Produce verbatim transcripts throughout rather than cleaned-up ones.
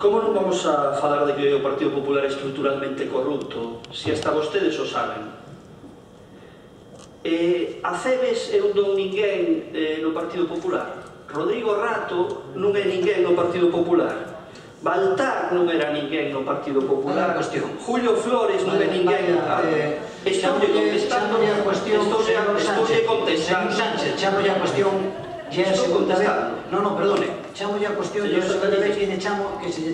¿Cómo non vamos a falar de que o Partido Popular é estruturalmente corrupto, se hasta vostedes o saben? Aceves é un don ninguén no Partido Popular. Rodrigo Rato non é ninguén no Partido Popular. Baltar non era ninguén no Partido Popular. Julio Flores non é ninguén. Estou de contestando. Estou de contestando. Chamo ya a cuestión. Ya é a segunda vez. Non, non, perdone. Chamo ya a cuestión, yo só cada vez que se lle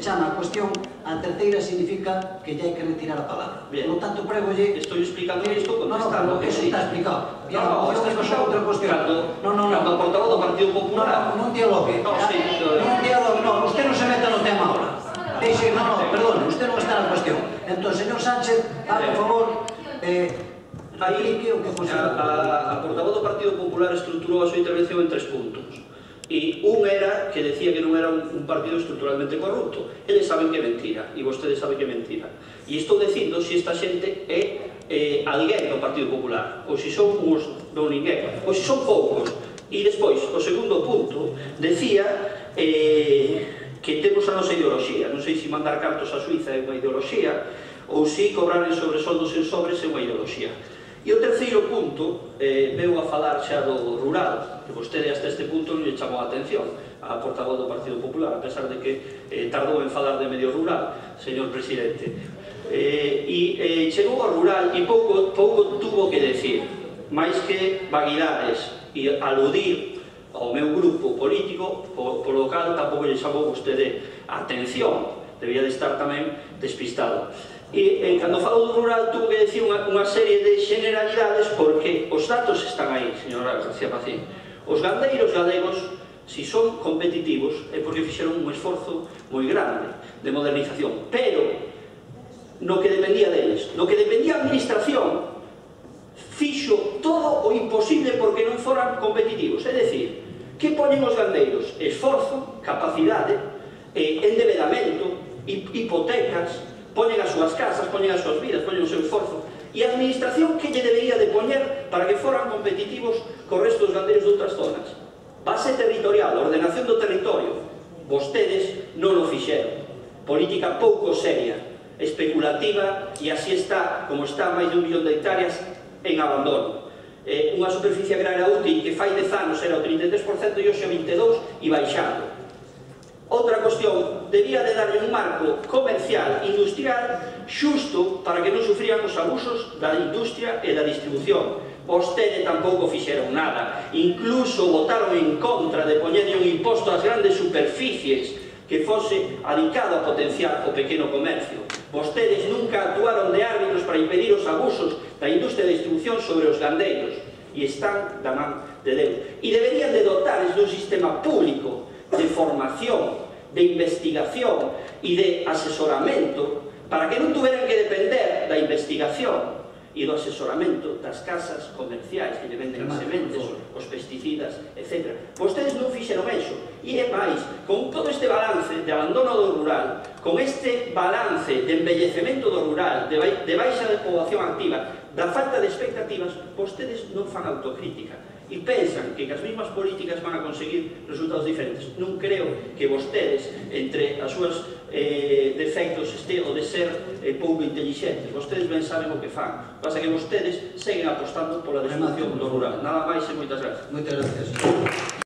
chama a cuestión, a terceira significa que ya hai que retirar a palabra. Por tanto, pregolle... Estou explicando isto, contestando. Non, non, eso está explicado. Non, non, esta é outra cuestión. Cando o portavoz do Partido Popular... Non, non dialogue. Non dialogue, non. Usted non se meta no tema agora. Deixe, non, non, perdone, usted non está na cuestión. Entón, señor Sánchez, por favor, aplique o que funciona. A portavoz do Partido Popular estruturou a súa intervención en tres puntos. E un era que decía que non era un partido estruturalmente corrupto. Eles saben que é mentira, e vostedes saben que é mentira. E estou dicindo se esta xente é alguén do Partido Popular, ou se son uns non ninguén, ou se son poucos. E despois, o segundo punto, decía que temos a nosa ideoloxía. Non sei se mandar cartos a Suiza é unha ideoloxía, ou se cobrar en sobresoldos en sobres é unha ideoloxía. E o terceiro punto, veu a falar xa do rural, que vostede hasta este punto non lle chamou a atención a portavoz do Partido Popular, a pesar de que tardou en falar de medio rural, señor presidente. E chegou ao rural e pouco tuvo que decir, máis que vaguidades e aludir ao meu grupo político, polo cal tampouco lle chamou vostede a atención, debía de estar tamén despistado. E cando falou do rural tuvo que decir unha serie de generalidades porque os datos están aí, señora García Pacín. Os gandeiros galegos, se son competitivos, é porque fixeron un esforzo moi grande de modernización, pero no que dependía deles, no que dependía a administración, fixo todo o imposible porque non foran competitivos. É dicir, que ponen os gandeiros? Esforzo, capacidade, endebedamento, hipotecas, poñen as súas casas, poñen as súas vidas, poñen o seu esforzo. E a administración que lle debería de poñer para que foran competitivos co resto dos gandeiros de outras zonas? Base territorial, ordenación do territorio. Vostedes non o fixeron. Política pouco seria, especulativa, e así está, como está, máis de un millón de hectáreas en abandono. Unha superficie agraria útil que fai dez anos era o trinta e tres por cento e hoxe o vinte e dous por cento e baixando. Outra cuestión, debía de darlle un marco comercial, industrial, xusto para que non sufrían os abusos da industria e da distribución. Vostede tampouco fixeron nada, incluso votaron en contra de poñerlle un imposto ás grandes superficies que fose adicado a potenciar o pequeno comercio. Vostedes nunca actuaron de árbitros para impedir os abusos da industria e da distribución sobre os gandeiros, e están da man de Deus. E deberían de dotares dun sistema público de formación, de investigación e de asesoramento para que non tuveran que depender da investigación e do asesoramento das casas comerciais que lle venden as sementes, os pesticidas, etcétera. Vostedes non fixeron eso. E é máis, con todo este balance de abandono do rural, con este balance de envellecemento do rural, de baixa de poboación activa, da falta de expectativas, vostedes non fan autocrítica e pensan que as mesmas políticas van a conseguir resultados diferentes. Non creo que vostedes, entre as súas defectos, este o de ser pouco inteligentes. Vostedes ben saben o que fan. Pasa que vostedes seguen apostando pola destrucción do rural. Nada máis e moitas gracias. Moitas gracias.